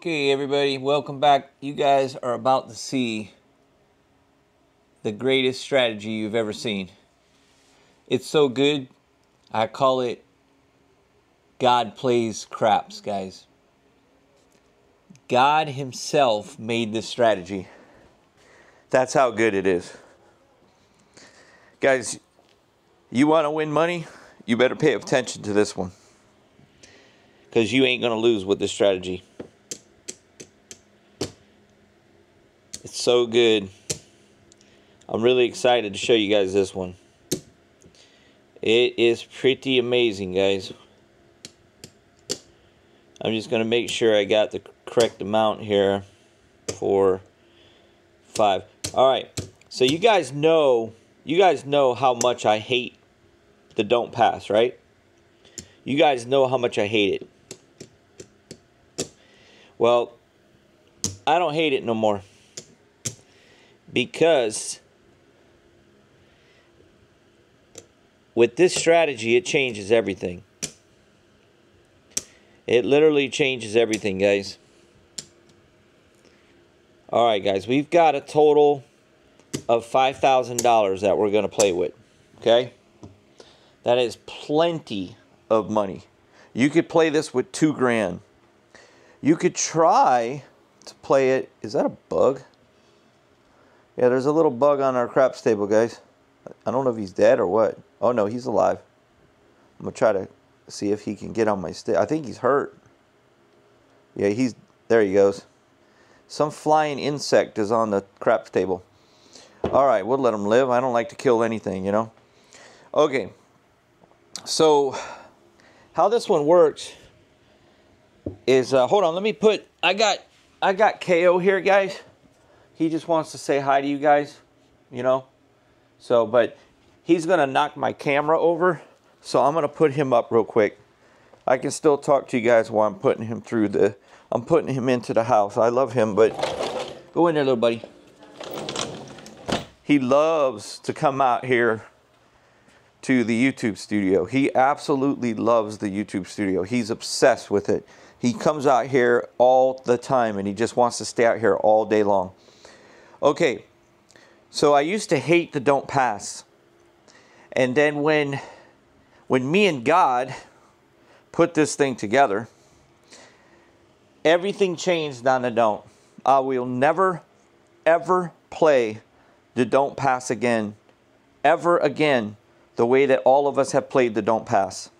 Okay, everybody, welcome back. You guys are about to see the greatest strategy you've ever seen. It's so good, I call it God plays craps, guys. God himself made this strategy. That's how good it is. Guys, you want to win money? You better pay attention to this one, because you ain't going to lose with this strategy. It's so good. I'm really excited to show you guys this one. It is pretty amazing, guys. I'm just going to make sure I got the correct amount here for 5. All right. So you guys know how much I hate the don't pass, right? You guys know how much I hate it. Well, I don't hate it no more, because with this strategy, it changes everything. It literally changes everything, guys. All right, guys, we've got a total of $5,000 that we're going to play with, okay? That is plenty of money. You could play this with 2 grand. You could try to play it. Is that a bug? Yeah, there's a little bug on our craps table, guys. I don't know if he's dead or what. Oh, no, he's alive. I'm going to try to see if he can get on my stick. I think he's hurt. Yeah, he's... There he goes. Some flying insect is on the craps table. All right, we'll let him live. I don't like to kill anything, you know. Okay. So, how this one works is... hold on, let me put... I got KO here, guys. He just wants to say hi to you guys, you know. So, but he's going to knock my camera over. So I'm going to put him up real quick. I can still talk to you guys while I'm putting him through the... I'm putting him into the house. I love him, but... Go in there, little buddy. He loves to come out here to the YouTube studio. He absolutely loves the YouTube studio. He's obsessed with it. He comes out here all the time, and he just wants to stay out here all day long. Okay, so I used to hate the don't pass. And then when me and God put this thing together, everything changed on the don't. I will never, ever play the don't pass again, ever again, the way that all of us have played the don't pass.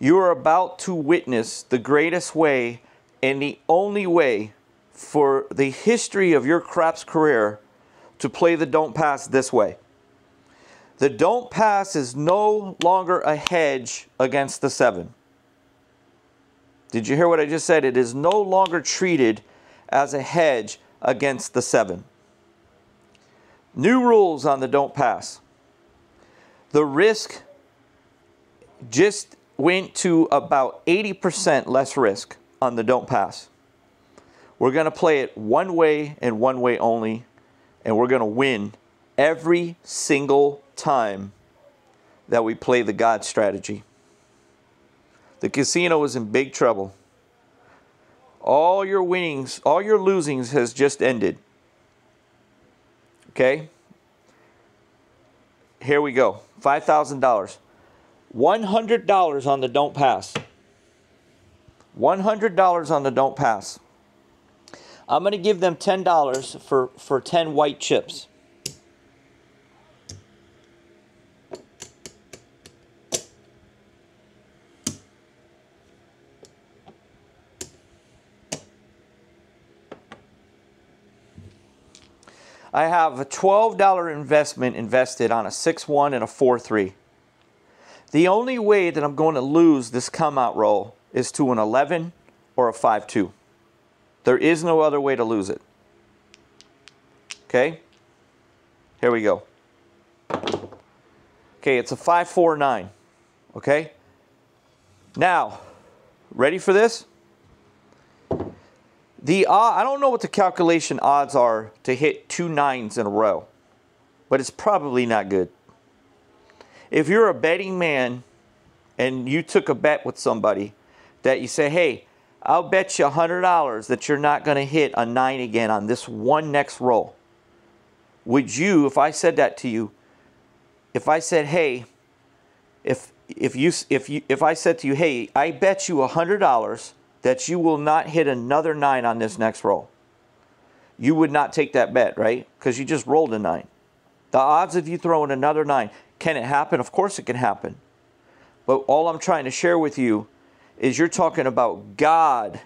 You are about to witness the greatest way and the only way for the history of your craps career to play the don't pass this way. The don't pass is no longer a hedge against the 7. Did you hear what I just said? It is no longer treated as a hedge against the 7. New rules on the don't pass. The risk just went to about 80% less risk on the don't pass. We're going to play it one way and one way only, and we're going to win every single time that we play the God strategy. The casino is in big trouble. All your winnings, all your losings has just ended. Okay? Here we go. $5,000. $100 on the don't pass. $100 on the don't pass. I'm going to give them $10 for 10 white chips. I have a $12 investment invested on a 6-1 and a 4-3. The only way that I'm going to lose this come out roll is to an 11 or a 5-2. There is no other way to lose it. Okay? Here we go. Okay, it's a 5-4-9. Okay? Now, ready for this? I don't know what the calculation odds are to hit 2 9s in a row, but it's probably not good. If you're a betting man and you took a bet with somebody that you say, hey, I'll bet you $100 that you're not going to hit a 9 again on this one next roll. Would you, if I said that to you, if I said, hey, if I said to you, hey, I bet you $100 that you will not hit another 9 on this next roll, you would not take that bet, right? Because you just rolled a 9. The odds of you throwing another 9, can it happen? Of course it can happen. But all I'm trying to share with you is you're talking about God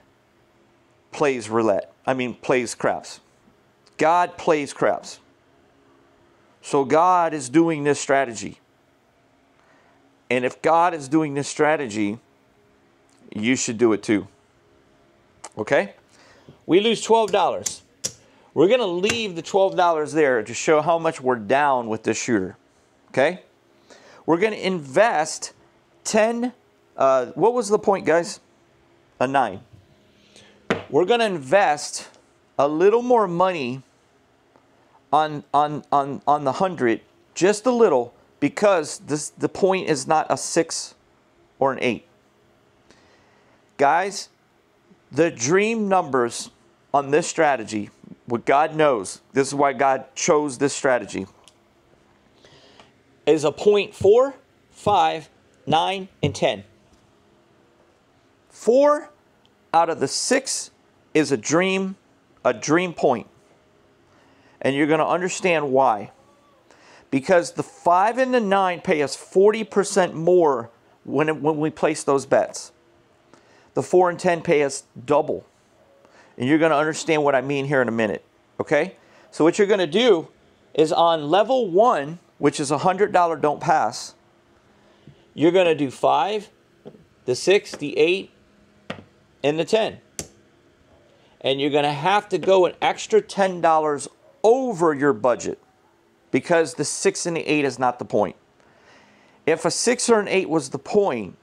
plays roulette. I mean, plays craps. God plays craps. So God is doing this strategy. And if God is doing this strategy, you should do it too. Okay? We lose $12. We're going to leave the $12 there to show how much we're down with this shooter. Okay? We're going to invest 10. What was the point, guys? A 9. We're going to invest a little more money on the 100, just a little, because this, the point is not a 6 or an 8. Guys, the dream numbers on this strategy, what God knows, this is why God chose this strategy, is a 0.4, 5, 9, and 10. 4 out of the 6 is a dream point. And you're going to understand why. Because the 5 and the 9 pay us 40% more when we place those bets. The 4 and 10 pay us double. And you're going to understand what I mean here in a minute. Okay? So what you're going to do is on level 1, which is $100 don't pass, you're going to do 5, the 6, the 8, and the 10. And you're going to have to go an extra $10 over your budget because the 6 and the 8 is not the point. If a 6 or an 8 was the point,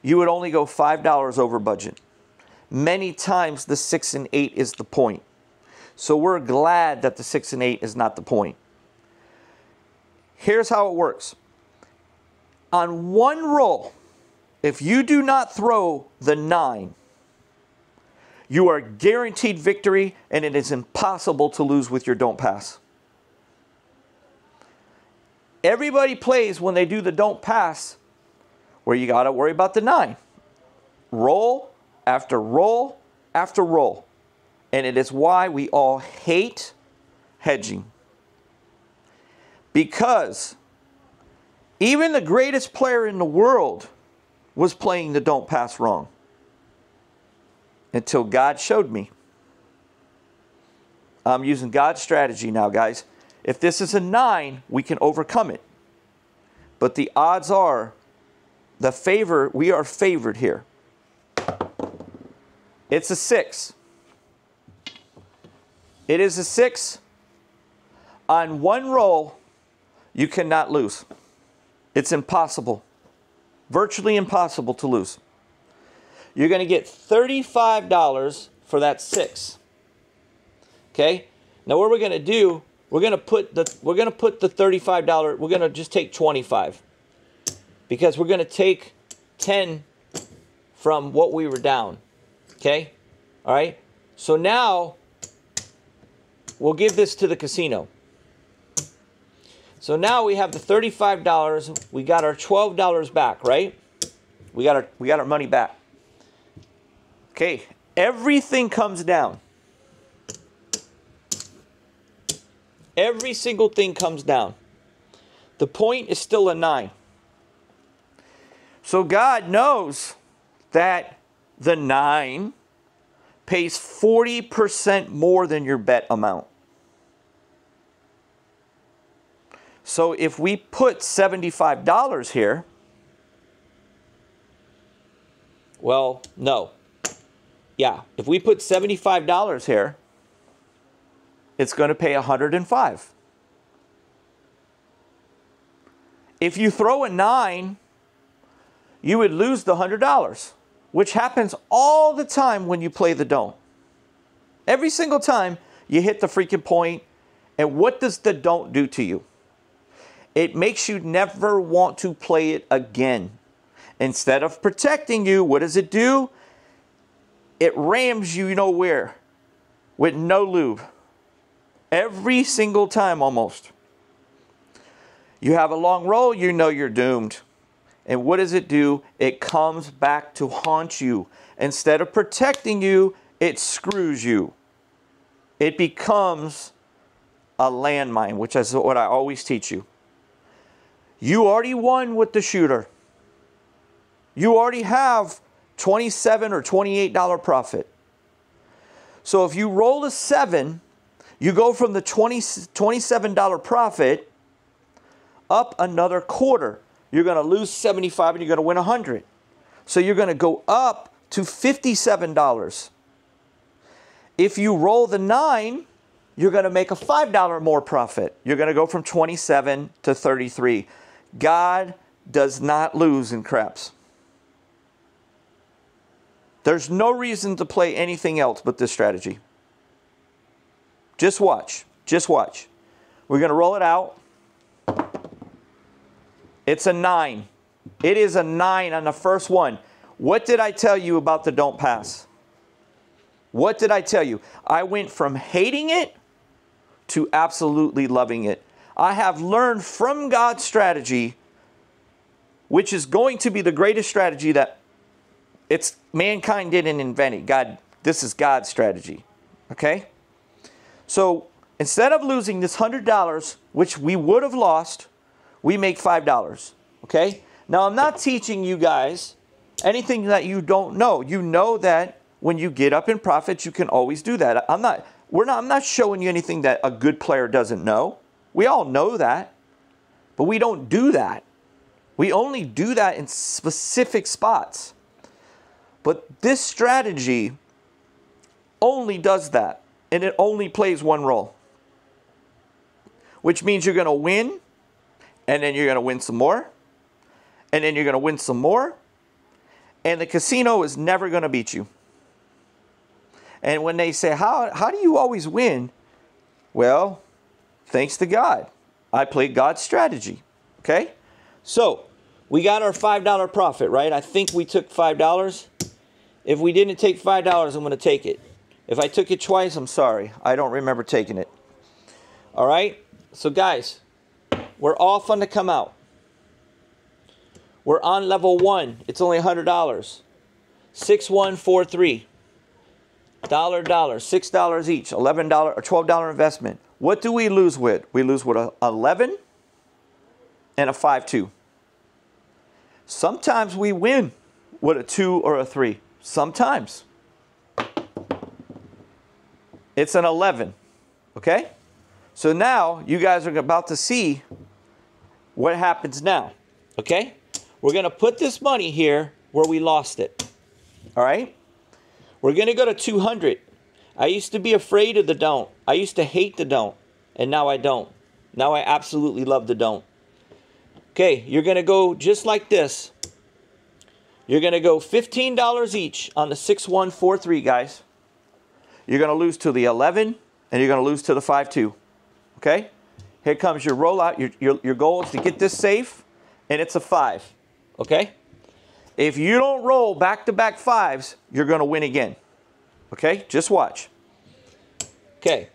you would only go $5 over budget. Many times the 6 and 8 is the point. So we're glad that the 6 and 8 is not the point. Here's how it works. On one roll, if you do not throw the 9, you are guaranteed victory, and it is impossible to lose with your don't pass. Everybody plays when they do the don't pass, where you got to worry about the 9. Roll after roll after roll. And it is why we all hate hedging. Because even the greatest player in the world was playing the don't pass wrong until God showed me. I'm using God's strategy now, guys. If this is a 9, we can overcome it. But the odds are we are favored here. It's a 6. It is a 6. On one roll, you cannot lose. It's impossible. Virtually impossible to lose. You're going to get $35 for that 6. Okay? Now what we're going to do, we're going to put the $35, we're going to just take 25. Because we're going to take 10 from what we were down. Okay? All right? So now we'll give this to the casino. So now we have the $35, we got our $12 back, right? We got our money back. Okay, everything comes down. Every single thing comes down. The point is still a 9. So God knows that the 9 pays 40% more than your bet amount. So if we put $75 here, well, no. Yeah, if we put $75 here, it's going to pay $105. If you throw a 9, you would lose the $100, which happens all the time when you play the don't. Every single time you hit the freaking point, and what does the don't do to you? It makes you never want to play it again. Instead of protecting you, what does it do? it rams you nowhere with no lube. Every single time almost. You have a long roll, you know you're doomed. And what does it do? It comes back to haunt you. Instead of protecting you, it screws you. It becomes a landmine, which is what I always teach you. You already won with the shooter. You already have $27 or $28 profit. So if you roll a 7, you go from the $27 profit up another quarter. You're going to lose $75 and you're going to win $100. So you're going to go up to $57. If you roll the 9, you're going to make a $5 more profit. You're going to go from 27 to 33. God does not lose in craps. There's no reason to play anything else but this strategy. Just watch. Just watch. We're going to roll it out. It's a 9. It is a 9 on the first one. What did I tell you about the don't pass? What did I tell you? I went from hating it to absolutely loving it. I have learned from God's strategy, which is going to be the greatest strategy that it's mankind didn't invent it. God, this is God's strategy. Okay? So instead of losing this $100, which we would have lost, we make $5, okay? Now, I'm not teaching you guys anything that you don't know. You know that when you get up in profits, you can always do that. I'm not showing you anything that a good player doesn't know. We all know that, but we don't do that. We only do that in specific spots. But this strategy only does that, and it only plays one role, which means you're going to win, and then you're going to win some more. And then you're going to win some more. And the casino is never going to beat you. And when they say, how do you always win? Well, thanks to God. I play God's strategy. Okay? So, we got our $5 profit, right? I think we took $5. If we didn't take $5, I'm going to take it. If I took it twice, I'm sorry. I don't remember taking it. All right? So, guys, we're all fun to come out. We're on level 1. It's only $100. 6, 1, 4, 3. Dollar. $6 each. $11 or $12 investment. What do we lose with? We lose with a 11 and a 5-2. Sometimes we win with a 2 or a 3. Sometimes. It's an 11. Okay? So now you guys are about to see what happens now, okay? We're going to put this money here where we lost it, all right? We're going to go to 200. I used to be afraid of the don't. I used to hate the don't, and now I don't. Now I absolutely love the don't. Okay, you're going to go just like this. You're going to go $15 each on the 6, 1, 4, 3, guys. You're going to lose to the 11, and you're going to lose to the 5-2. Okay, here comes your rollout. Your goal is to get this safe, and it's a 5. Okay, if you don't roll back-to-back 5s, you're going to win again. Okay, just watch. Okay,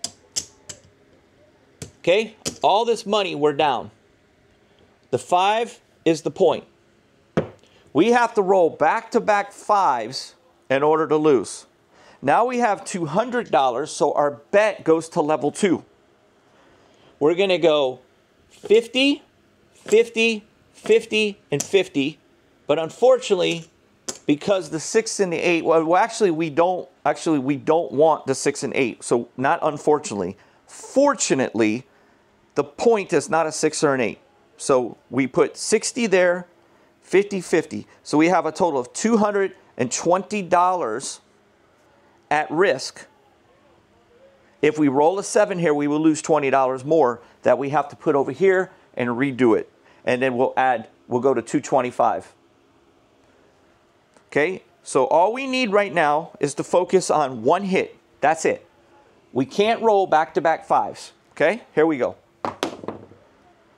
all this money we're down. The 5 is the point. We have to roll back-to-back 5s in order to lose. Now we have $200, so our bet goes to level 2. We're going to go 50, 50, 50, and 50. But unfortunately, because the 6 and the 8, well, actually we don't want the 6 and 8. So not unfortunately. Fortunately, the point is not a 6 or an 8. So we put 60 there, 50, 50. So we have a total of $220 at risk. If we roll a 7 here, we will lose $20 more that we have to put over here and redo it. And then we'll go to 225. Okay, so all we need right now is to focus on one hit. That's it. We can't roll back-to-back 5s. Okay, here we go.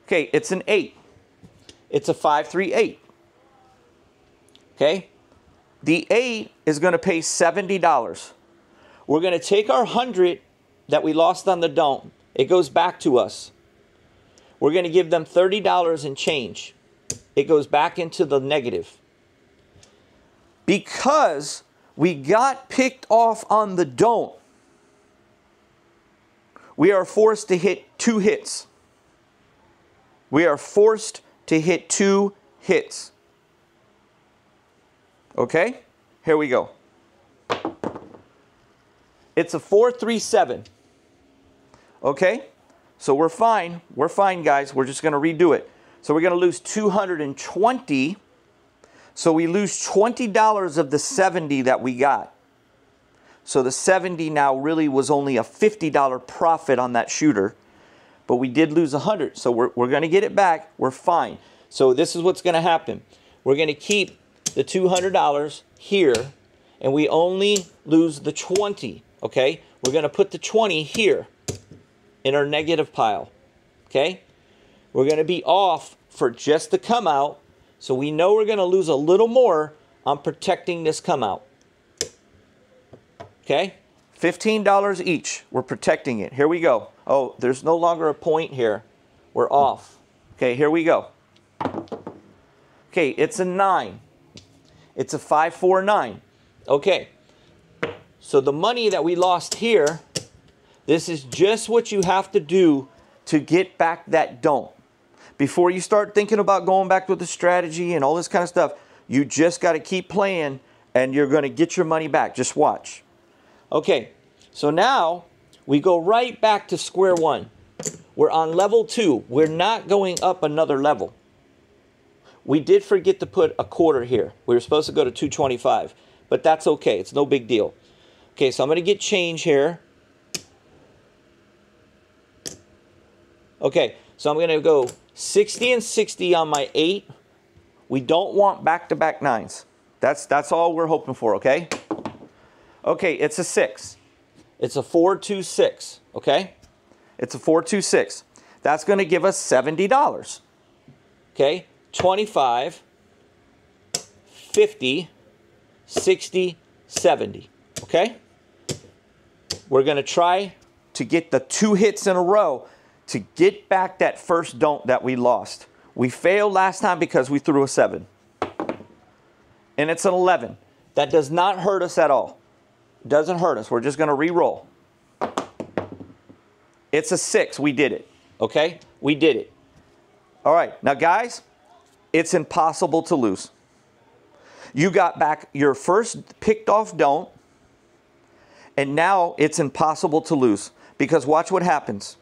Okay, it's an 8. It's a 5-3-8. Okay, The 8 is going to pay $70. We're going to take our 100 that we lost on the don't. It goes back to us. We're going to give them $30 and change. It goes back into the negative. Because we got picked off on the don't, we are forced to hit two hits. We are forced to hit two hits. Okay, here we go. It's a 4-3-7. Okay, so we're fine. We're fine, guys. We're just going to redo it. So we're going to lose 220. So we lose $20 of the 70 that we got. So the 70 now really was only a $50 profit on that shooter. But we did lose 100. So we're going to get it back. We're fine. So this is what's going to happen. We're going to keep the $200 here, and we only lose the 20, okay? We're going to put the 20 here in our negative pile, okay? We're going to be off for just the come out, so we know we're going to lose a little more on protecting this come out, okay? $15 each. We're protecting it. Here we go. Oh, there's no longer a point here. We're off. Okay, here we go. Okay, it's a 9. It's a 5-4-9. Okay, so the money that we lost here, this is just what you have to do to get back that don't. Before you start thinking about going back with the strategy and all this kind of stuff, you just got to keep playing and you're going to get your money back. Just watch. Okay, so now we go right back to square one. We're on level 2. We're not going up another level. We did forget to put a quarter here. We were supposed to go to 225, but that's okay. It's no big deal. Okay, so I'm going to get change here. Okay, so I'm going to go 60 and 60 on my 8. We don't want back-to-back 9s. That's all we're hoping for, okay? Okay, it's a 6. It's a 4-2-6, okay? It's a 4-2-6. That's going to give us $70, okay? 25, 50, 60, 70, okay? We're going to try to get the two hits in a row to get back that first don't that we lost. We failed last time because we threw a 7. And it's an 11. That does not hurt us at all. It doesn't hurt us. We're just going to re-roll. It's a 6. We did it, okay? We did it. All right, now guys, it's impossible to lose. You got back your first picked off don't, and now it's impossible to lose because watch what happens.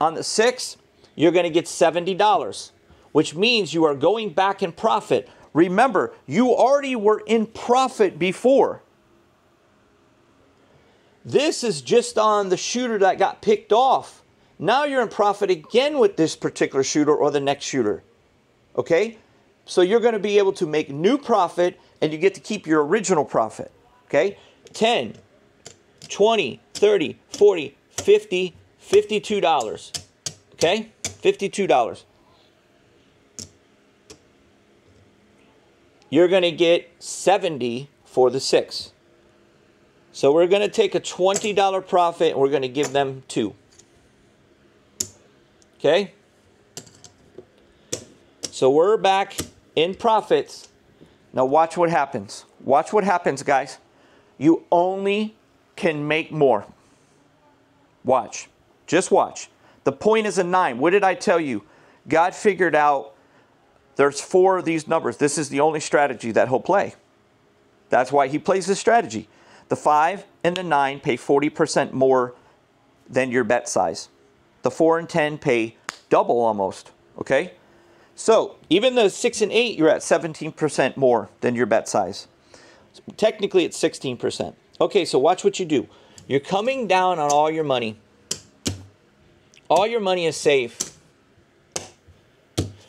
On the 6, you're going to get $70, which means you are going back in profit. Remember, you already were in profit before. This is just on the shooter that got picked off. Now you're in profit again with this particular shooter or the next shooter. Okay, so you're going to be able to make new profit and you get to keep your original profit. Okay, 10, 20, 30, 40, 50, $52. Okay, $52. You're going to get 70 for the 6. So we're going to take a $20 profit and we're going to give them 2. Okay. So we're back in profits. Now watch what happens. Watch what happens, guys. You only can make more. Watch. Just watch. The point is a 9. What did I tell you? God figured out there's 4 of these numbers. This is the only strategy that he'll play. That's why he plays this strategy. The 5 and the 9 pay 40% more than your bet size. The 4 and 10 pay double almost. Okay? So even though 6 and 8, you're at 17% more than your bet size. Technically, it's 16%. Okay, so watch what you do. You're coming down on all your money. All your money is safe.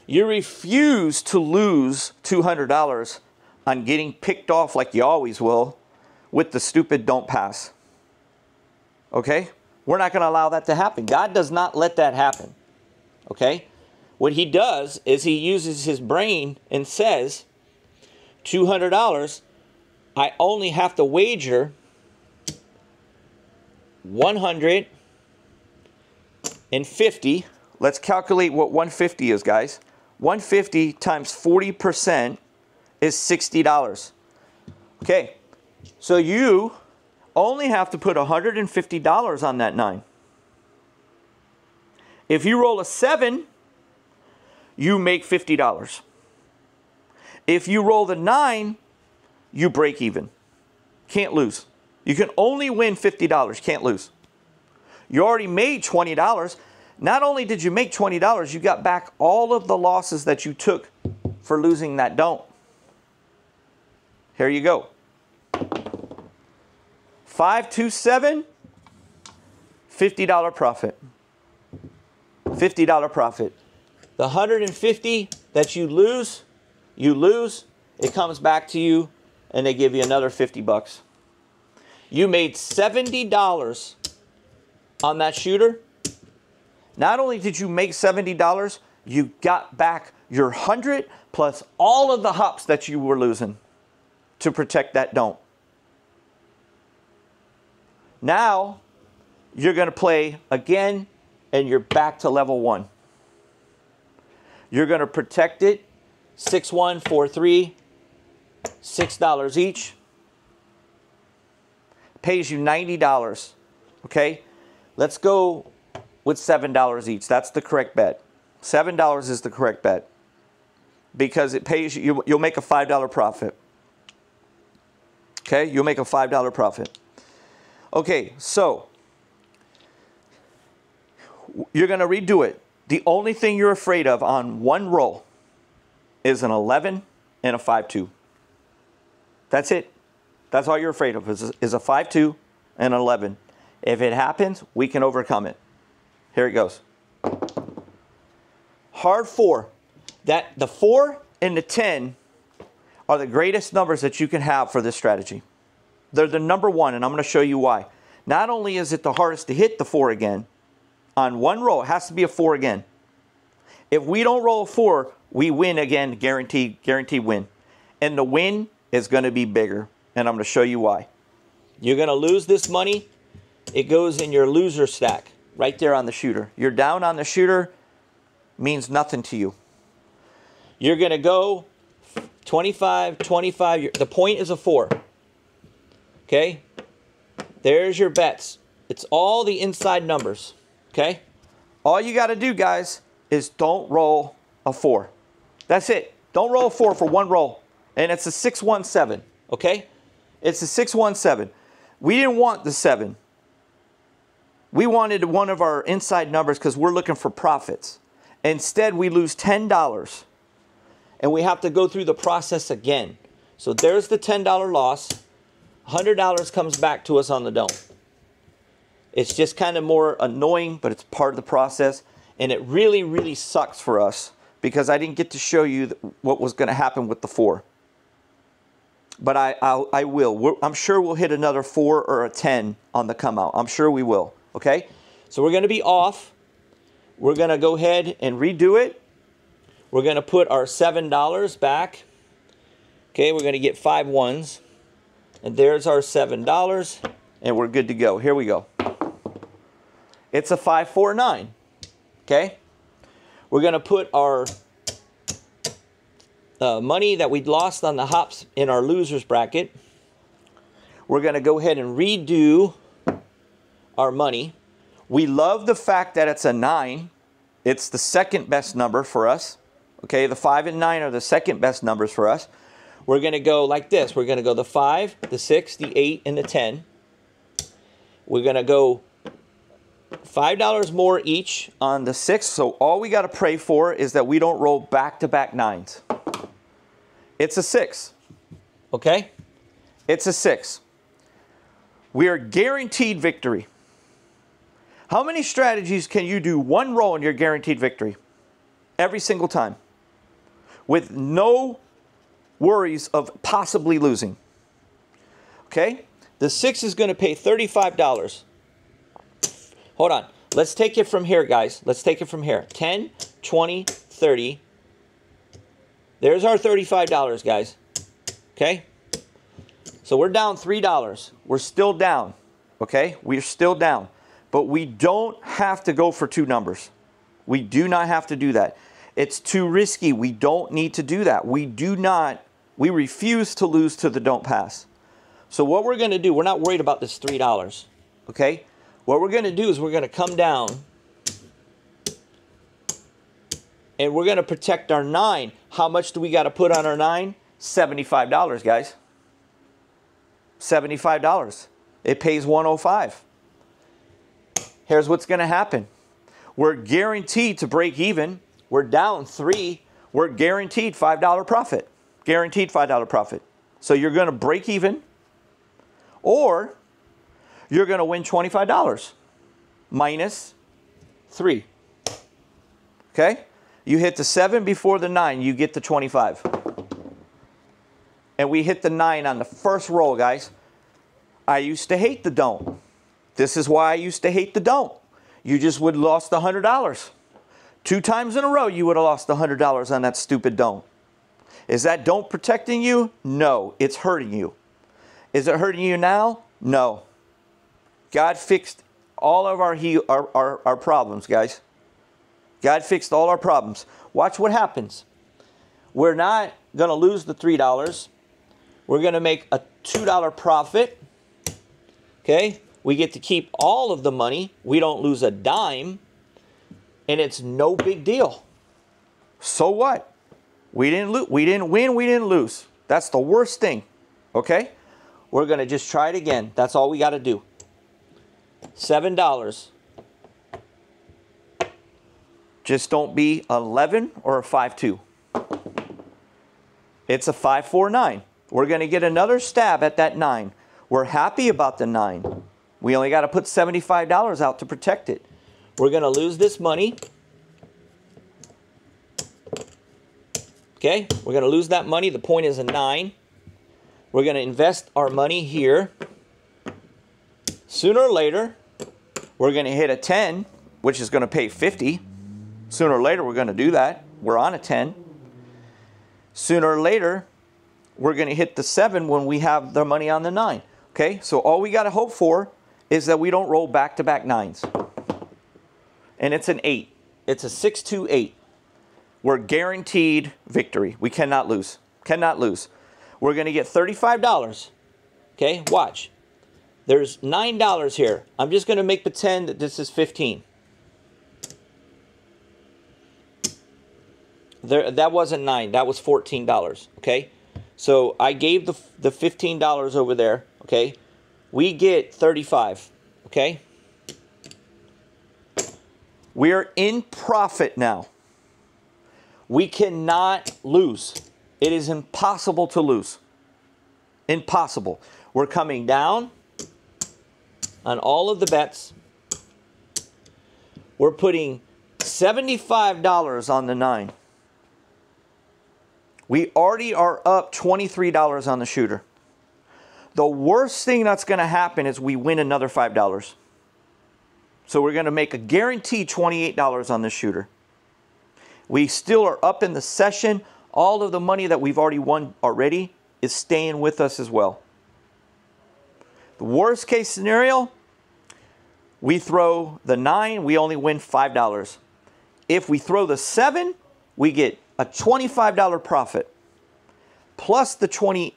You refuse to lose $200 on getting picked off like you always will with the stupid don't pass. Okay? We're not going to allow that to happen. God does not let that happen. Okay? What he does is he uses his brain and says, $200, I only have to wager 150. Let's calculate what 150 is, guys. 150 times 40% is $60. Okay, so you only have to put $150 on that 9. If you roll a 7, you make $50. If you roll the 9, you break even. Can't lose. You can only win $50. Can't lose. You already made $20. Not only did you make $20, you got back all of the losses that you took for losing that don't. Here you go. 527, $50 profit. $50 profit. The 150 that you lose, it comes back to you and they give you another $50. You made $70 on that shooter. Not only did you make $70, you got back your 100 plus all of the hops that you were losing to protect that don't. Now, you're going to play again and you're back to level 1. You're going to protect it, 6-1, 4-3, $6 each. Pays you $90, okay? Let's go with $7 each. That's the correct bet. $7 is the correct bet because it pays you, you'll make a $5 profit. Okay, you'll make a $5 profit. Okay, so you're going to redo it. The only thing you're afraid of on one roll is an 11 and a 5-2. That's it. That's all you're afraid of is a 5-2 and an 11. If it happens, we can overcome it. Here it goes. Hard 4. That the 4 and the 10 are the greatest numbers that you can have for this strategy. They're the number one, and I'm going to show you why. Not only is it the hardest to hit the 4 again, on one roll, it has to be a 4 again. If we don't roll a 4, we win again, guaranteed win. And the win is going to be bigger, and I'm going to show you why. You're going to lose this money. It goes in your loser stack right there on the shooter. You're down on the shooter, means nothing to you. You're going to go 25, 25. The point is a 4. Okay? There's your bets. It's all the inside numbers. Okay? All you got to do, guys, is don't roll a 4. That's it. Don't roll a 4 for one roll. And it's a 6-1-7. Okay? It's a 6-1-7. We didn't want the 7. We wanted one of our inside numbers because we're looking for profits. Instead, we lose $10. And we have to go through the process again. So there's the $10 loss. $100 comes back to us on the dome. It's just kind of more annoying, but it's part of the process. And it really, really sucks for us because I didn't get to show you what was going to happen with the 4. But I will. I'm sure we'll hit another 4 or a 10 on the come out. I'm sure we will. Okay? So we're going to be off. We're going to go ahead and redo it. We're going to put our $7 back. Okay, we're going to get 5 ones. And there's our $7. And we're good to go. Here we go. It's a 5-4-9. Okay? We're going to put our money that we'd lost on the hops in our losers bracket. We're going to go ahead and redo our money. We love the fact that it's a 9. It's the second best number for us. Okay, the 5 and 9 are the second best numbers for us. We're going to go like this. We're going to go the 5, the 6, the 8, and the 10. We're going to go $5 more each on the 6. So all we got to pray for is that we don't roll back-to-back 9s. It's a 6. Okay? It's a 6. We are guaranteed victory. How many strategies can you do one roll and you're guaranteed victory? Every single time. With no worries of possibly losing. Okay? The 6 is going to pay $35. Hold on. Let's take it from here, guys. Let's take it from here. 10, 20, 30. There's our $35, guys. Okay? So we're down $3. We're still down, okay? We're still down. But we don't have to go for two numbers. We do not have to do that. It's too risky. We don't need to do that. We refuse to lose to the don't pass. So what we're going to do, we're not worried about this $3, okay? What we're going to do is we're going to come down and we're going to protect our 9. How much do we got to put on our 9? $75, guys. $75. It pays $105. Here's what's going to happen. We're guaranteed to break even. We're down 3. We're guaranteed $5 profit. Guaranteed $5 profit. So you're going to break even or you're going to win $25 minus 3. Okay? You hit the 7 before the 9, you get the 25. And we hit the 9 on the first roll, guys. I used to hate the don't. This is why I used to hate the don't. You just would have lost $100. 2 times in a row, you would have lost $100 on that stupid don't. Is that don't protecting you? No, it's hurting you. Is it hurting you now? No. God fixed all of our problems, guys. God fixed all our problems. Watch what happens. We're not going to lose the $3. We're going to make a $2 profit. Okay? We get to keep all of the money. We don't lose a dime. And it's no big deal. So what? We didn't win, we didn't lose. That's the worst thing. Okay? We're going to just try it again. That's all we got to do. $7. Just don't be 11 or a 5-2. It's a 5-4-9. We're going to get another stab at that 9. We're happy about the 9. We only got to put $75 out to protect it. We're going to lose this money. Okay, we're going to lose that money. The point is a 9. We're going to invest our money here. Sooner or later, we're going to hit a 10, which is going to pay 50. Sooner or later, we're going to do that. We're on a 10. Sooner or later, we're going to hit the 7 when we have the money on the 9. Okay, so all we got to hope for is that we don't roll back-to-back 9s. And it's an 8. It's a 6-2-8. We're guaranteed victory. We cannot lose. Cannot lose. We're going to get $35. Okay, watch. There's $9 here. I'm just going to make pretend that this is 15. That wasn't 9. That was $14. Okay, so I gave the $15 over there. Okay, we get 35. Okay, we're in profit now. We cannot lose. It is impossible to lose. Impossible. We're coming down on all of the bets. We're putting $75 on the 9. We already are up $23 on the shooter. The worst thing that's going to happen is we win another $5. So we're going to make a guaranteed $28 on the shooter. We still are up in the session. All of the money that we've already won already is staying with us as well. The worst case scenario, we throw the 9, we only win $5. If we throw the 7, we get a $25 profit plus the $23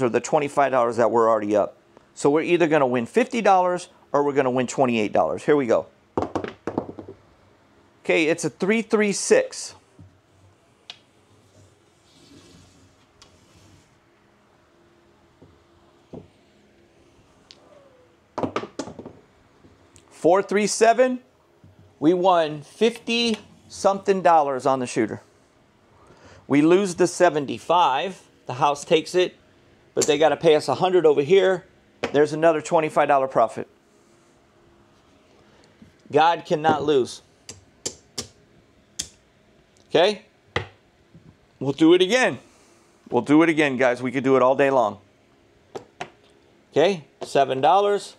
or the $25 that we're already up. So we're either going to win $50 or we're going to win $28. Here we go. Okay, it's a 3-3-6. $4-3-7. We won $50-something on the shooter. We lose the 75. The house takes it, but they got to pay us 100 over here. There's another $25 profit. God cannot lose. Okay, we'll do it again. We'll do it again, guys. We could do it all day long. Okay, $7.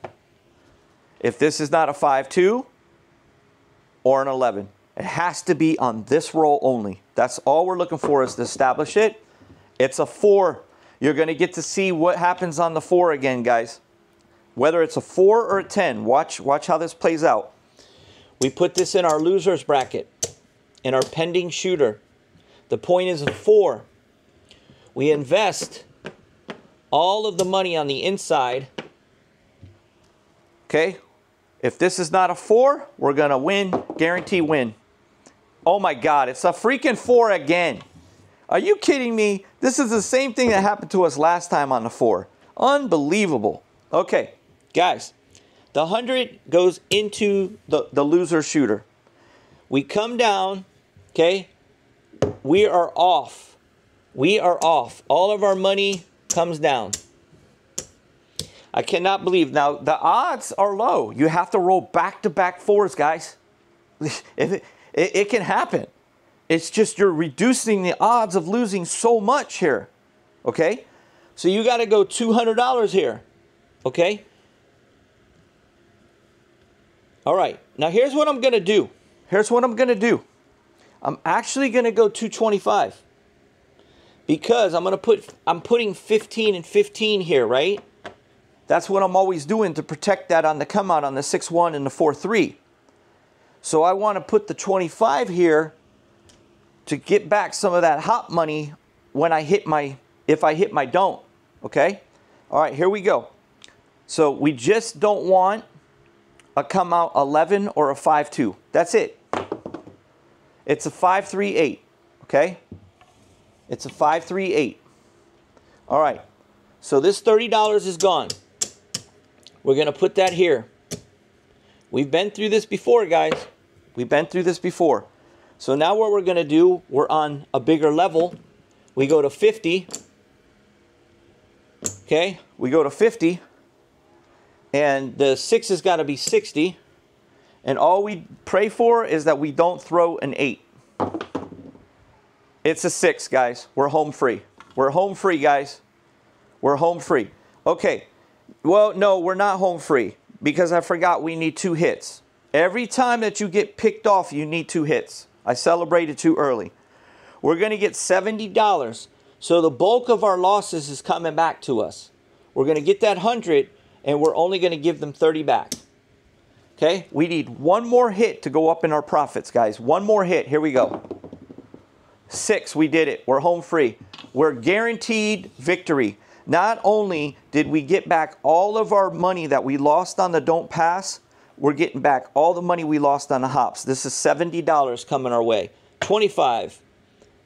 If this is not a 5-2 or an 11, it has to be on this roll only. That's all we're looking for is to establish it. It's a 4. You're going to get to see what happens on the 4 again, guys. Whether it's a 4 or a 10, watch how this plays out. We put this in our losers bracket, in our pending shooter. The point is a 4. We invest all of the money on the inside. Okay? If this is not a 4, we're going to win, guarantee win. Oh my God, it's a freaking 4 again. Are you kidding me? This is the same thing that happened to us last time on the 4. Unbelievable. Okay, guys, the 100 goes into the loser shooter. We come down, okay? We are off. We are off. All of our money comes down. I cannot believe. Now, the odds are low. You have to roll back-to-back 4s, guys. It can happen. It's just you're reducing the odds of losing so much here, okay? So you got to go $200 here. Okay? All right. Now, here's what I'm going to do. Here's what I'm going to do. I'm actually going to go 225. Because I'm putting 15 and 15 here, right? That's what I'm always doing to protect that on the come out on the 6-1 and the 4-3. So I want to put the 25 here to get back some of that hot money when I hit my, if I hit my don't, okay? All right, here we go. So we just don't want a come out 11 or a 5-2. That's it. It's a 5-3-8, okay? It's a 5-3-8. All right, so this $30 is gone. We're going to put that here. We've been through this before, guys. We've been through this before. So now what we're going to do, we're on a bigger level. We go to 50. Okay, we go to 50. And the 6 has got to be 60. And all we pray for is that we don't throw an 8. It's a 6, guys. We're home free. We're home free, guys. We're home free. Okay. Well, no, we're not home free because I forgot we need 2 hits. Every time that you get picked off, you need 2 hits. I celebrated too early. We're going to get $70. So the bulk of our losses is coming back to us. We're going to get that 100. And we're only going to give them 30 back. Okay? We need one more hit to go up in our profits, guys. One more hit. Here we go. 6. We did it. We're home free. We're guaranteed victory. Not only did we get back all of our money that we lost on the don't pass, we're getting back all the money we lost on the hops. This is $70 coming our way. 25,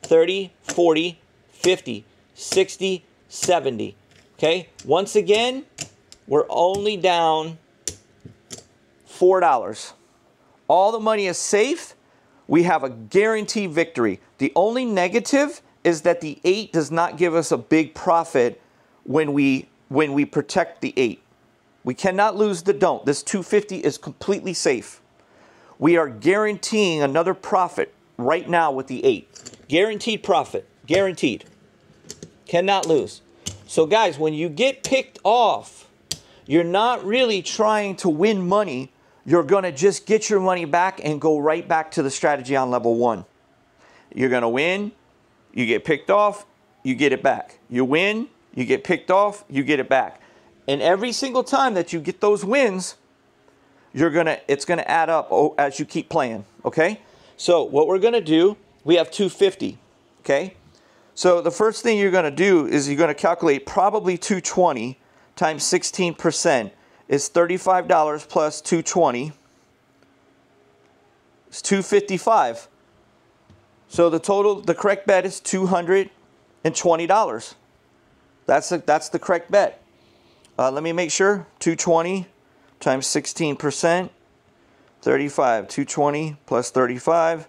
30, 40, 50, 60, 70. Okay? Once again, we're only down $4. All the money is safe. We have a guaranteed victory. The only negative is that the 8 does not give us a big profit when we protect the 8. We cannot lose the don't. This 250 is completely safe. We are guaranteeing another profit right now with the 8. Guaranteed profit. Guaranteed. Cannot lose. So guys, when you get picked off, you're not really trying to win money. You're going to just get your money back and go right back to the strategy on level 1. You're going to win. You get picked off. You get it back. You win. You get picked off. You get it back. And every single time that you get those wins, it's going to add up as you keep playing. Okay? So what we're going to do, we have 250. Okay? So the first thing you're going to do is you're going to calculate probably 220. Times 16% is $35 plus 220. It's 255. So the total, the correct bet is $220. That's the correct bet. Let me make sure. 220 times 16%, 35. 220 plus 35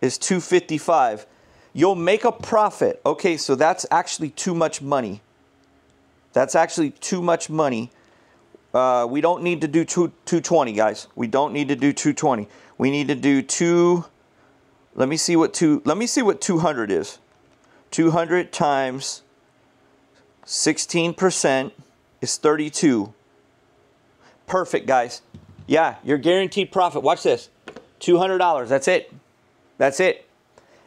is 255. You'll make a profit. Okay, so that's actually too much money. That's actually too much money. We don't need to do 220, guys. We don't need to do 220. We need to do 2. Let me see what 200 is. 200 times 16% is 32. Perfect, guys. Yeah, your guaranteed profit. Watch this. $200. That's it. That's it.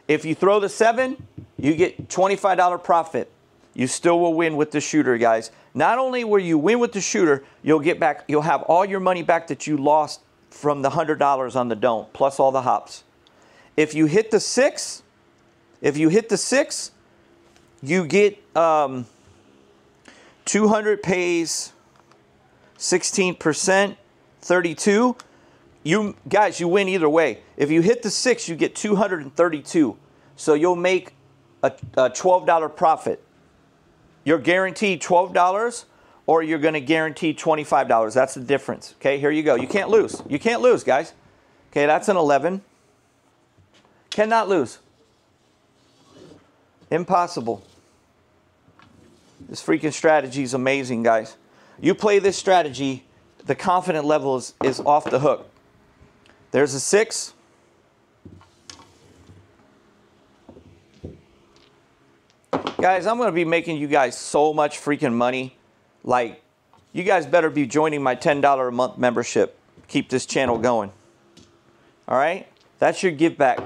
If you throw the 7, you get $25 profit. you still will win with the shooter, guys. Not only will you win with the shooter, you'll have all your money back that you lost from the $100 on the don't, plus all the hops. If you hit the six, you get 200 pays 16%, 32. You guys, you win either way. If you hit the six, you get 232. So you'll make a $12 profit. You're guaranteed $12, or you're going to guarantee $25. That's the difference. Okay, here you go. You can't lose. You can't lose, guys. Okay, that's an 11. Cannot lose. Impossible. This freaking strategy is amazing, guys. You play this strategy, the confident level is off the hook. There's a six. Guys, I'm going to be making you guys so much freaking money. Like, you guys better be joining my $10 a month membership. Keep this channel going. All right? That's your give back.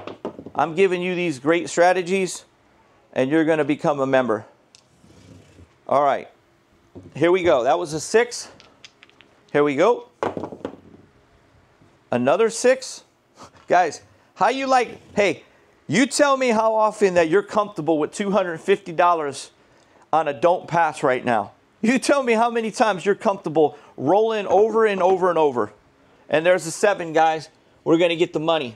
I'm giving you these great strategies, and you're going to become a member. All right. Here we go. That was a six. Here we go. Another six. Guys, how you like... Hey... You tell me how often that you're comfortable with $250 on a don't pass right now. You tell me how many times you're comfortable rolling over and over and over. And there's a seven, guys. We're going to get the money.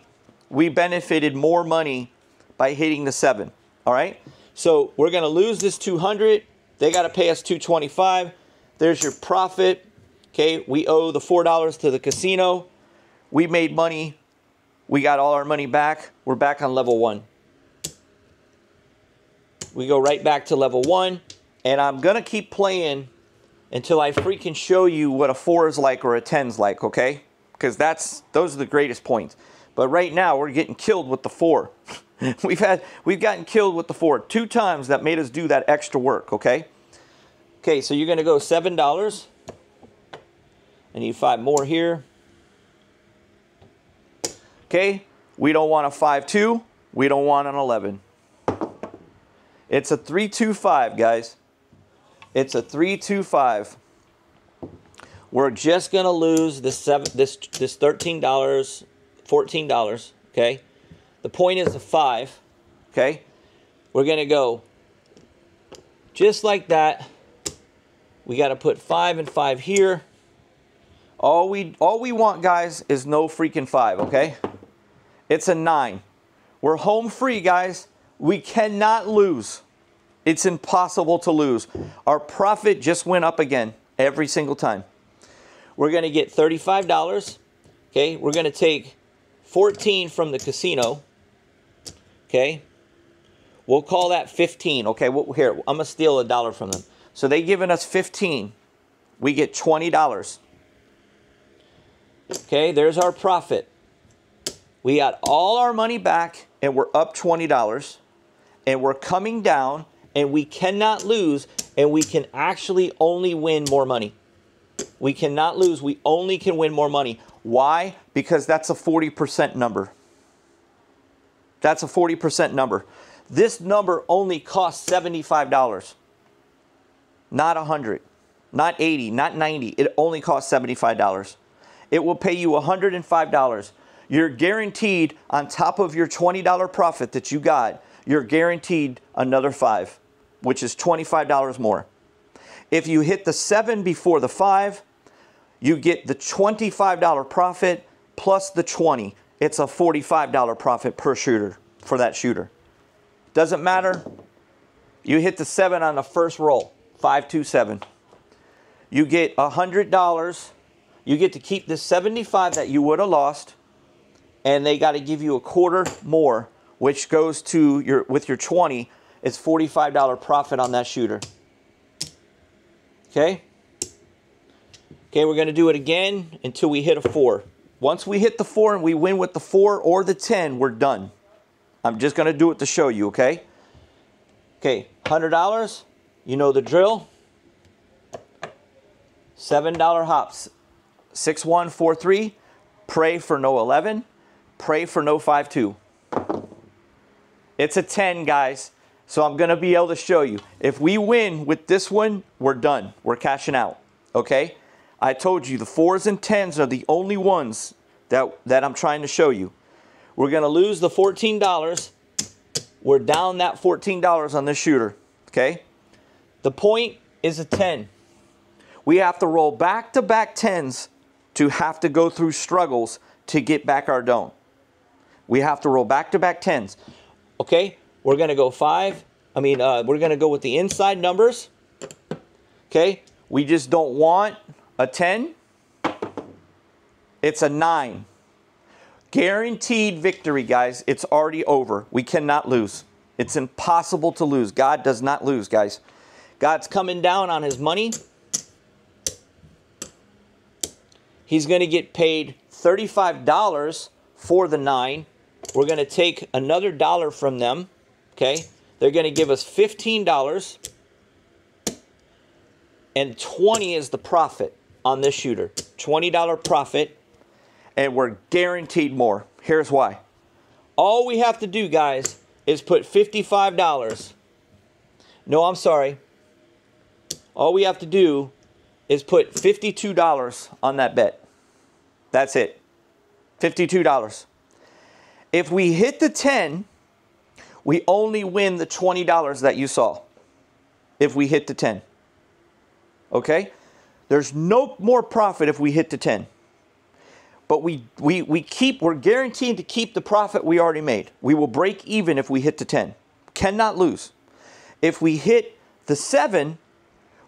We benefited more money by hitting the seven. All right. So we're going to lose this 200. They got to pay us 225. There's your profit. Okay. We owe the $4 to the casino. We made money. We got all our money back. We're back on level one. We go right back to level one. And I'm going to keep playing until I freaking show you what a four is like or a 10 is like, okay? Because those are the greatest points. But right now, we're getting killed with the four. We've gotten killed with the four 2 times that made us do that extra work, okay? Okay, so you're going to go $7. I need 5 more here. Okay, we don't want a 5-2. We don't want an 11. It's a 3-2-5, guys. It's a 3-2-5. We're just gonna lose this $13, $14. Okay, the point is a 5. Okay, we're gonna go just like that. We got to put 5 and 5 here. All we want, guys, is no freaking 5. Okay. It's a 9. We're home free, guys. We cannot lose. It's impossible to lose. Our profit just went up again every single time. We're going to get $35. Okay, we're going to take 14 from the casino. Okay, we'll call that 15. Okay, here, I'm going to steal a dollar from them. So they've given us 15. We get $20. Okay, there's our profit. We got all our money back, and we're up $20, and we're coming down, and we cannot lose, and we can actually only win more money. We cannot lose. We only can win more money. Why? Because that's a 40% number. That's a 40% number. This number only costs $75, not $100, not $80, not $90. It only costs $75. It will pay you $105. You're guaranteed, on top of your $20 profit that you got, you're guaranteed another 5, which is $25 more. If you hit the 7 before the 5, you get the $25 profit plus the 20. It's a $45 profit per shooter for that shooter. Doesn't matter. You hit the 7 on the first roll, 5-2-7. You get $100. You get to keep the 75 that you would have lost. And they got to give you a quarter more, which goes to with your 20. It's $45 profit on that shooter. Okay. Okay, we're going to do it again until we hit a 4. Once we hit the 4 and we win with the 4 or the 10, we're done. I'm just going to do it to show you, okay? Okay, $100. You know the drill. $7 hops. 6-1-4-3. Pray for no 11. Pray for no 5-2. It's a 10, guys. So I'm going to be able to show you. If we win with this one, we're done. We're cashing out. Okay? I told you the 4s and 10s are the only ones that I'm trying to show you. We're going to lose the $14. We're down that $14 on this shooter. Okay? The point is a 10. We have to roll back-to-back 10s to have to go through struggles to get back our dome. We have to roll back-to-back 10s. Okay? We're going to go we're going to go with the inside numbers. Okay? We just don't want a 10. It's a 9. Guaranteed victory, guys. It's already over. We cannot lose. It's impossible to lose. God does not lose, guys. God's coming down on his money. He's going to get paid $35 for the 9. We're going to take another dollar from them. Okay? They're going to give us $15. And $20 is the profit on this shooter. $20 profit. And we're guaranteed more. Here's why. All we have to do, guys, is put $55. No, I'm sorry. All we have to do is put $52 on that bet. That's it. $52. If we hit the 10, we only win the $20 that you saw. If we hit the 10. Okay? There's no more profit if we hit the 10. But we're guaranteed to keep the profit we already made. We will break even if we hit the 10. Cannot lose. If we hit the 7,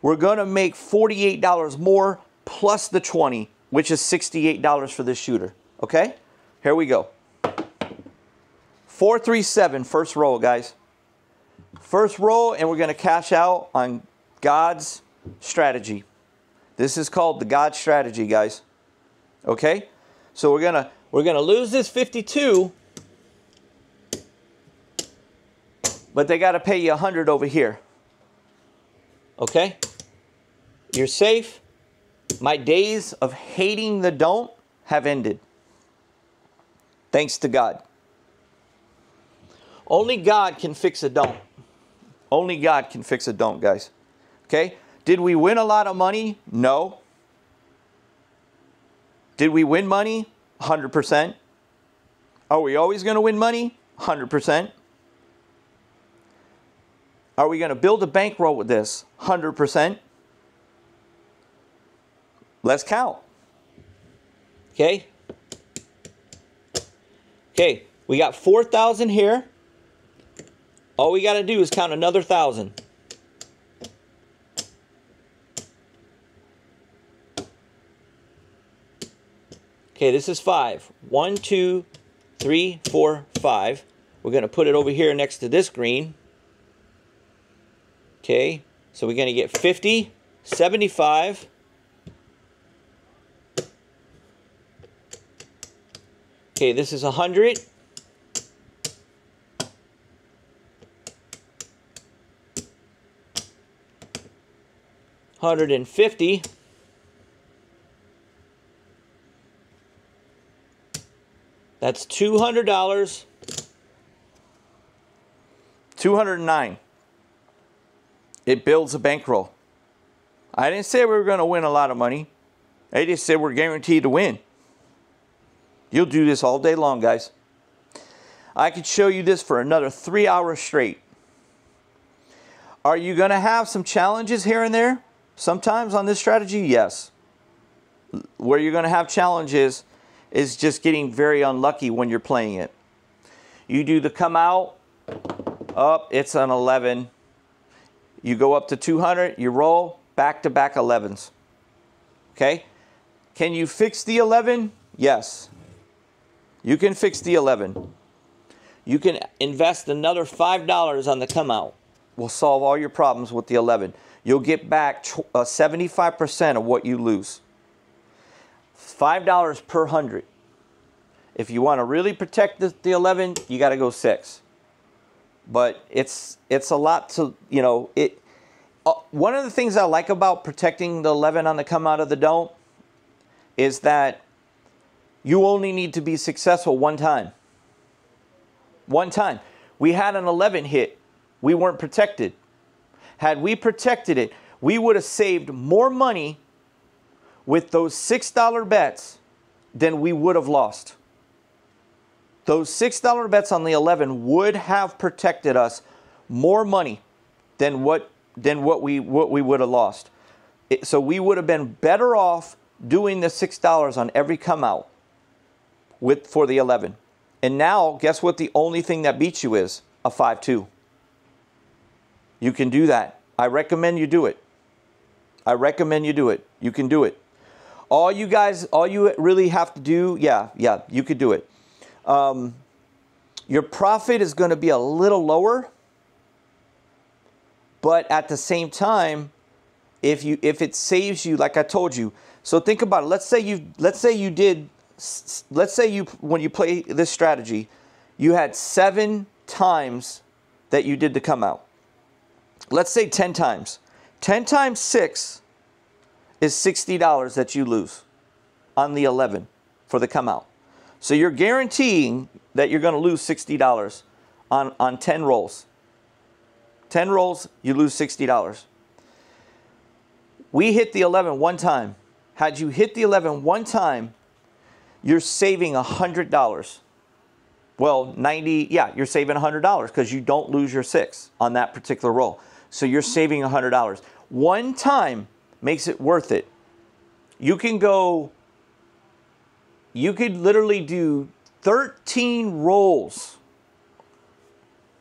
we're going to make $48 more plus the 20, which is $68 for this shooter. Okay? Here we go. 437, first roll, guys. First roll, and we're going to cash out on God's strategy. This is called the God strategy, guys. Okay? So we're going to lose this 52, but they got to pay you 100 over here. Okay? You're safe. My days of hating the don't have ended. Thanks to God. Only God can fix a don't. Only God can fix a don't, guys. Okay? Did we win a lot of money? No. Did we win money? 100%. Are we always going to win money? 100%. Are we going to build a bankroll with this? 100%. Let's count. Okay? Okay. We got 4,000 here. All we got to do is count another 1,000. Okay, this is 5. 1, 2, 3, 4, 5. We're going to put it over here next to this green. Okay, so we're going to get 50, 75. Okay, this is 100. $150, that's $200, $209, it builds a bankroll. I didn't say we were going to win a lot of money. I just said we're guaranteed to win. You'll do this all day long, guys. I could show you this for another 3 hours straight. Are you going to have some challenges here and there? Sometimes on this strategy, yes. Where you're going to have challenges is just getting very unlucky when you're playing it. You do the come out, up, it's an 11. You go up to 200, you roll, back-to-back 11s. Okay? Can you fix the 11? Yes. You can fix the 11. You can invest another $5 on the come out. We'll solve all your problems with the 11. You'll get back 75% of what you lose. $5 per 100. If you want to really protect the 11, you got to go 6. But it's a lot to, you know, it. One of the things I like about protecting the 11 on the come out of the don't is that you only need to be successful one time. One time. We had an 11 hit. we weren't protected. Had we protected it, we would have saved more money with those $6 bets than we would have lost. Those $6 bets on the 11 would have protected us more money than what we would have lost. So we would have been better off doing the $6 on every come out for the 11. And now, guess what? The only thing that beats you is a 5-2. You can do that. I recommend you do it. I recommend you do it. You can do it. All you guys, all you really have to do, yeah, you could do it. Your profit is going to be a little lower, but at the same time, if it saves you, like I told you. So think about it. Let's say when you play this strategy, you had 7 times that you did the come out. Let's say 10 times. 10 times 6 is $60 that you lose on the 11 for the come out. So you're guaranteeing that you're going to lose $60 on 10 rolls. 10 rolls, you lose $60. We hit the 11 one time. Had you hit the 11 one time, you're saving $100. Well, 90, yeah, you're saving $100 because you don't lose your 6 on that particular roll. So you're saving $100. One time makes it worth it. You can go... You could literally do 13 rolls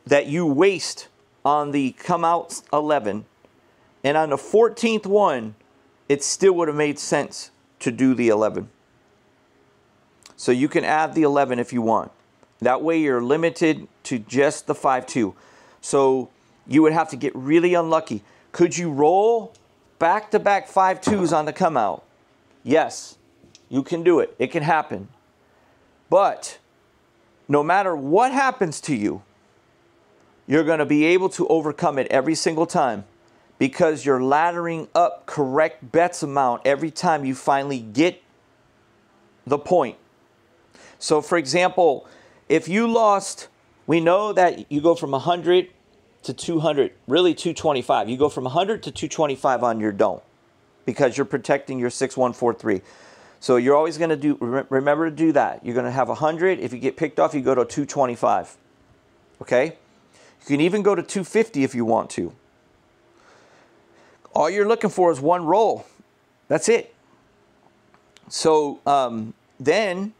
that you waste on the come out 11. And on the 14th one, it still would have made sense to do the 11. So you can add the 11 if you want. That way you're limited to just the 5-2. So you would have to get really unlucky. Could you roll back-to-back 5-2s on the come out? Yes. You can do it. It can happen. But no matter what happens to you, you're going to be able to overcome it every single time because you're laddering up correct bets amount every time you finally get the point. So, for example, if you lost, we know that you go from 100 to 200, really 225. You go from 100 to 225 on your don't because you're protecting your 6, 1, 4, 3. So you're always going to remember to do that. You're going to have 100. If you get picked off, you go to 225. Okay? You can even go to 250 if you want to. All you're looking for is one roll. That's it. So then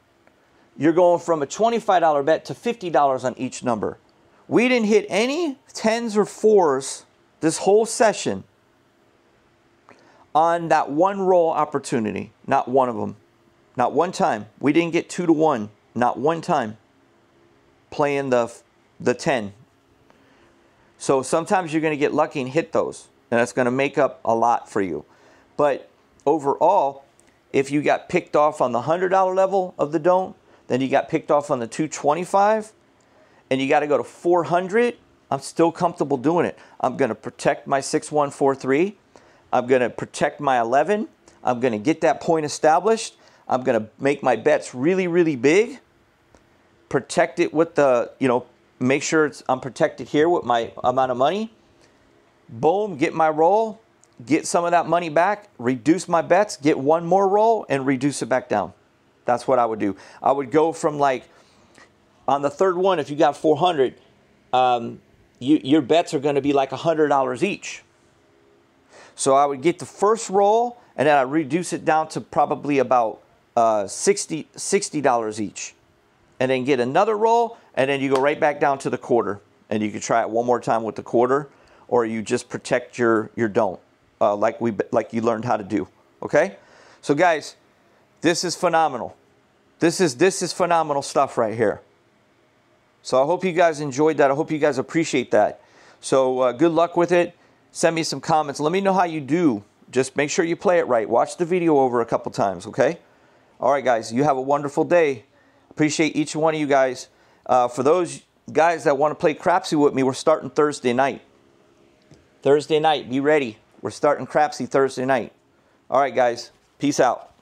you're going from a $25 bet to $50 on each number. We didn't hit any 10s or 4s this whole session on that one roll opportunity. Not one of them. Not one time. We didn't get 2 to 1. Not one time playing the 10. So sometimes you're going to get lucky and hit those. And that's going to make up a lot for you. But overall, if you got picked off on the $100 level of the don't, then you got picked off on the 225, and you got to go to 400, I'm still comfortable doing it. I'm going to protect my 6, 1, 4, 3. I'm going to protect my 11. I'm going to get that point established. I'm going to make my bets really, really big. Protect it with the, you know, make sure I'm protected here with my amount of money. Boom, get my roll. Get some of that money back. Reduce my bets. Get one more roll and reduce it back down. That's what I would do. I would go from like, on the third one, if you got 400, your bets are going to be like $100 each. So I would get the first roll, and then I reduce it down to probably about $60 each. And then get another roll, and then you go right back down to the quarter. And you can try it one more time with the quarter, or you just protect your don't, like you learned how to do. Okay? So guys, this is phenomenal. This is phenomenal stuff right here. So I hope you guys enjoyed that. I hope you guys appreciate that. So good luck with it. Send me some comments. Let me know how you do. Just make sure you play it right. Watch the video over a couple times, okay? All right, guys. You have a wonderful day. Appreciate each one of you guys. For those guys that want to play Crapsy with me, we're starting Thursday night. Thursday night. Be ready. We're starting Crapsy Thursday night. All right, guys. Peace out.